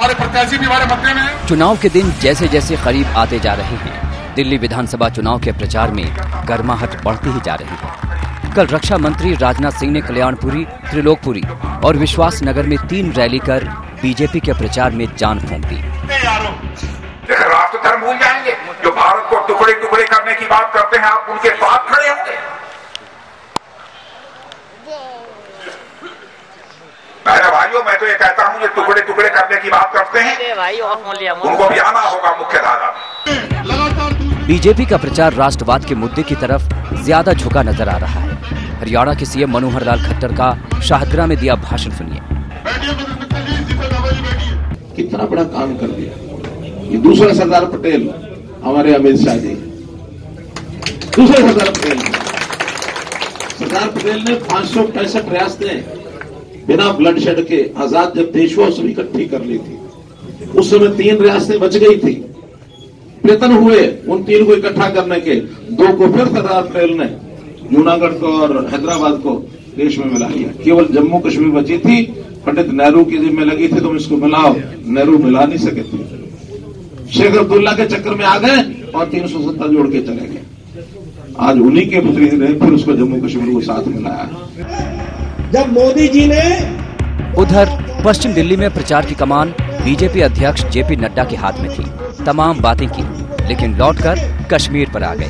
हमारे प्रत्याशी भी हमारे मध्य में है। चुनाव के दिन जैसे जैसे करीब आते जा रहे हैं, दिल्ली विधानसभा चुनाव के प्रचार में गर्माहट बढ़ती ही जा रही है। कल रक्षा मंत्री राजनाथ सिंह ने कल्याणपुरी, त्रिलोकपुरी और विश्वास नगर में 3 रैली कर बीजेपी के प्रचार में जान फूंक दी। राष्ट्र धर्म भूल जाएंगे, जो भारत को टुकड़े टुकड़े करने की बात करते हैं, आप उनके साथ खड़े होंगे? मेरे भाइयों, मैं तो ये कहता हूँ, जो टुकड़े टुकड़े करने की बात करते हैं उनको भी आना होगा मुख्य धारा। बीजेपी का प्रचार राष्ट्रवाद के मुद्दे की तरफ ज्यादा झुका नजर आ रहा है। हरियाणा के सीएम मनोहर लाल खट्टर का शाहदरा में दिया भाषण, सुनिए। कितना बड़ा काम कर दिया कि दूसरा सरदार पटेल हमारे अमित शाह जी, दूसरे सरदार पटेल ने 565 रियासतें बिना ब्लड शेड के आजाद जब देश हुआ उसमें इकट्ठी कर ली थी। उस समय 3 रियासतें बच गई थी, प्रयत्न हुए उन 3 को इकट्ठा करने के, 2 को फिर सरदार पटेल ने जूनागढ़ को और हैदराबाद को देश में मिला लिया। केवल जम्मू कश्मीर बची थी, पंडित नेहरू की जिम्मे लगी थी, तुम इसको मिलाओ, नेहरू मिला नहीं सके थे, शेख अब्दुल्ला के चक्कर में आ गए और 370 जोड़ के चले गए। आज उन्हीं के प्रतिनिधि ने फिर उसको जम्मू कश्मीर को साथ मिलाया जब मोदी जी ने। उधर पश्चिम दिल्ली में प्रचार की कमान बीजेपी अध्यक्ष जेपी नड्डा के हाथ में थी। तमाम बातें की, लेकिन लौटकर कश्मीर पर आ गए।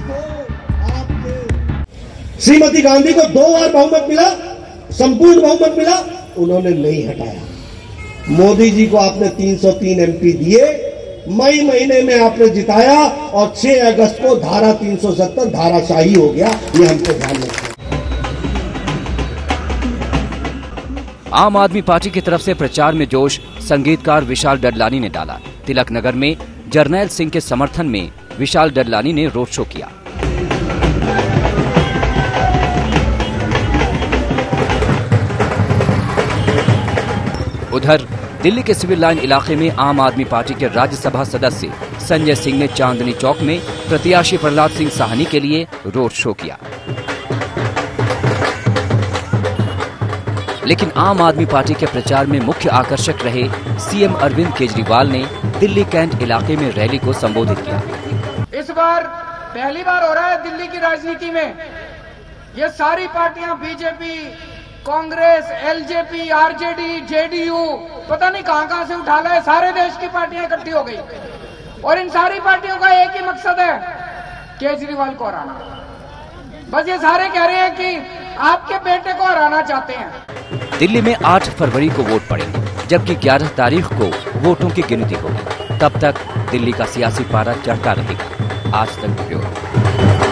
श्रीमती गांधी को 2 बार बहुमत मिला, संपूर्ण बहुमत मिला, उन्होंने नहीं हटाया। मोदी जी को आपने 303 MP दिए, मई महीने में आपने जिताया और 6 अगस्त को धारा 370 धाराशाही हो गया। ये हमको ध्यान रखना। आम आदमी पार्टी की तरफ से प्रचार में जोश संगीतकार विशाल डरलानी ने डाला। तिलक नगर में जर्नैल सिंह के समर्थन में विशाल डरलानी ने रोड शो किया। उधर दिल्ली के सिविल लाइन इलाके में आम आदमी पार्टी के राज्यसभा सदस्य संजय सिंह ने चांदनी चौक में प्रत्याशी प्रहलाद सिंह साहनी के लिए रोड शो किया। लेकिन आम आदमी पार्टी के प्रचार में मुख्य आकर्षक रहे सीएम अरविंद केजरीवाल ने दिल्ली कैंट इलाके में रैली को संबोधित किया। इस बार पहली बार हो रहा है दिल्ली की राजनीति में, ये सारी पार्टियां BJP, Congress, LJP, RJD, JDU, पता नहीं कहां से उठा लाए, सारे देश की पार्टियां इकट्ठी हो गई और इन सारी पार्टियों का एक ही मकसद है, केजरीवाल को हराना। बस ये सारे कह रहे हैं कि आपके बेटे को हराना चाहते हैं। दिल्ली में 8 फरवरी को वोट पड़ेंगे, जबकि 11 तारीख को वोटों की गिनती होगी। तब तक दिल्ली का सियासी पारा चढ़ता रहेगा। आज तक ब्यूरो।